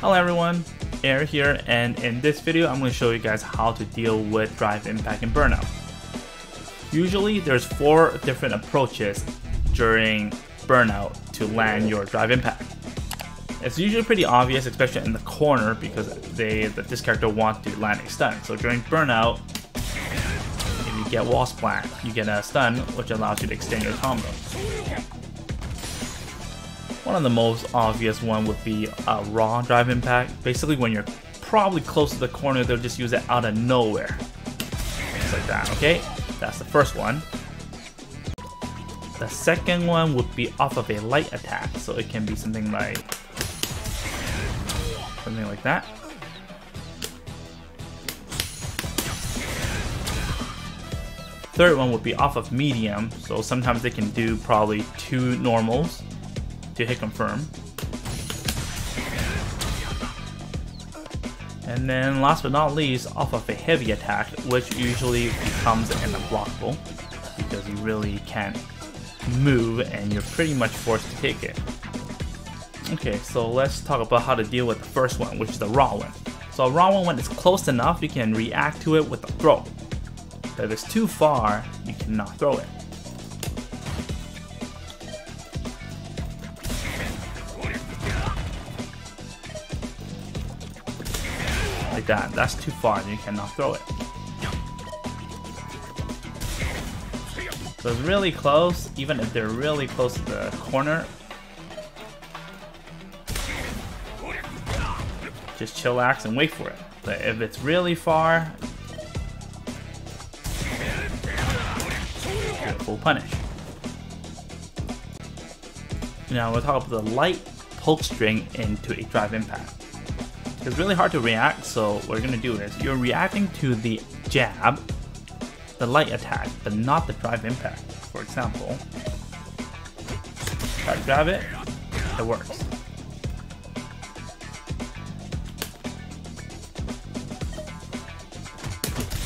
Hello everyone, Air here, and in this video I'm going to show you guys how to deal with drive impact and burnout. Usually there's four different approaches during burnout to land your drive impact. It's usually pretty obvious, especially in the corner, because this character wants to land a stun. So during burnout, if you get wall splat, you get a stun which allows you to extend your combo. One of the most obvious one would be a raw drive impact. Basically, when you're probably close to the corner, they'll just use it out of nowhere. Just like that, okay? That's the first one. The second one would be off of a light attack. So it can be something like that. Third one would be off of medium. So sometimes they can do probably two normals to hit confirm. And then last but not least, off of a heavy attack, which usually becomes an unblockable because you really can't move and you're pretty much forced to take it. Okay, so let's talk about how to deal with the first one, which is the raw one. So a raw one, when it's close enough, you can react to it with a throw. But if it's too far, you cannot throw it. Like that, that's too far, you cannot throw it. So it's really close, even if they're really close to the corner. Just chillax and wait for it. But if it's really far, get full punish. Now we'll talk about the light poke string into a drive impact. It's really hard to react, so what you're going to do is you're reacting to the jab, the light attack, but not the drive impact. For example, try to grab it, it works.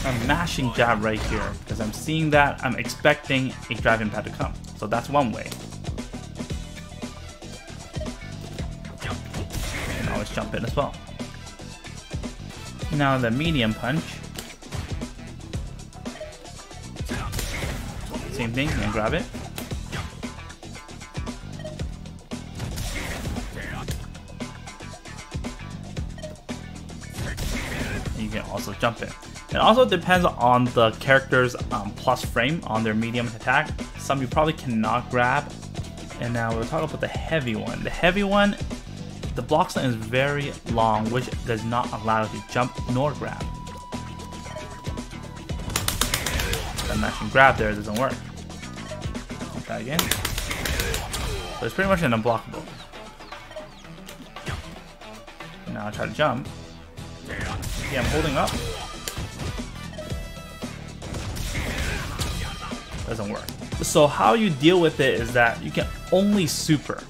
I'm mashing jab right here because I'm seeing that I'm expecting a drive impact to come, so that's one way. You can always jump in as well. Now the medium punch, same thing, you can grab it. And you can also jump it. It also depends on the character's plus frame on their medium attack. Some you probably cannot grab. And now we'll talk about the heavy one. The heavy one, the block stun is very long, which does not allow you to jump nor grab. That mash and grab there doesn't work. Try again. So it's pretty much an unblockable. Now I try to jump. Okay, I'm holding up. Doesn't work. So how you deal with it is that you can only super.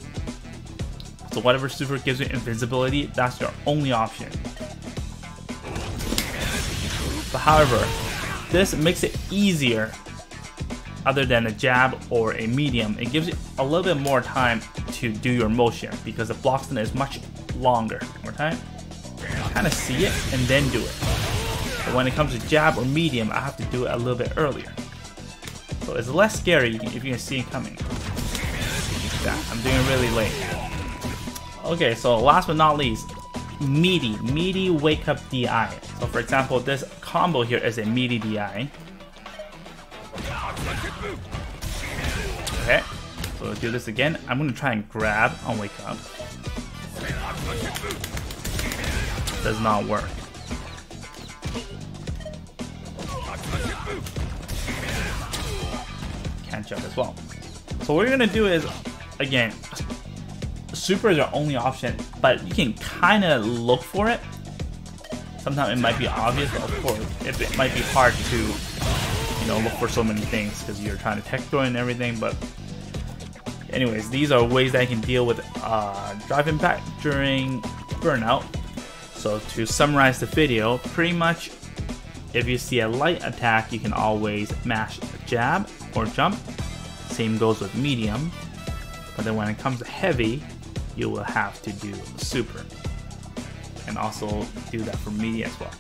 So whatever super gives you invincibility, that's your only option. But however, this makes it easier other than a jab or a medium. It gives you a little bit more time to do your motion because the block stun is much longer. More time. Kind of see it and then do it. But when it comes to jab or medium, I have to do it a little bit earlier. So it's less scary if you can see it coming. Yeah, I'm doing it really late. Okay, so last but not least, meaty wake up DI. So for example, this combo here is a meaty DI. Okay, so we'll do this again. I'm gonna try and grab on wake up. Does not work. Can't jump as well. So what you're gonna do is, again, super is our only option, but you can kind of look for it. Sometimes it might be obvious, but of course, it might be hard to, you know, look for so many things because you're trying to tech throw and everything. But anyways, these are ways that I can deal with drive impact during burnout. So to summarize the video, pretty much, if you see a light attack, you can always mash a jab or jump. Same goes with medium. But then when it comes to heavy, you will have to do super. and also do that for me as well.